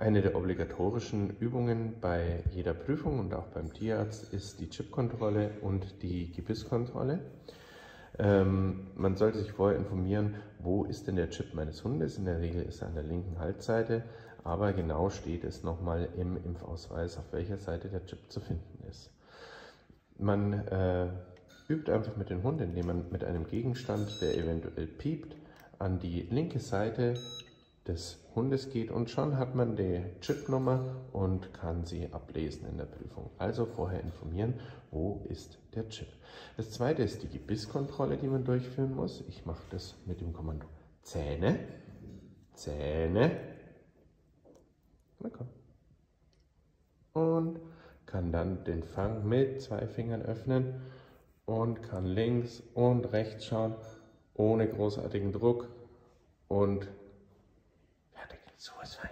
Eine der obligatorischen Übungen bei jeder Prüfung und auch beim Tierarzt ist die Chipkontrolle und die Gebisskontrolle. Man sollte sich vorher informieren, wo ist denn der Chip meines Hundes? In der Regel ist er an der linken Halsseite, aber genau steht es nochmal im Impfausweis, auf welcher Seite der Chip zu finden ist. Man übt einfach mit dem Hund, indem man mit einem Gegenstand, der eventuell piept, an die linke Seite des Hundes geht und schon hat man die Chipnummer und kann sie ablesen in der Prüfung. Also vorher informieren, wo ist der Chip. Das zweite ist die Gebisskontrolle, die man durchführen muss. Ich mache das mit dem Kommando Zähne, Zähne, na komm, und kann dann den Fang mit 2 Fingern öffnen und kann links und rechts schauen, ohne großartigen Druck und so ist fein.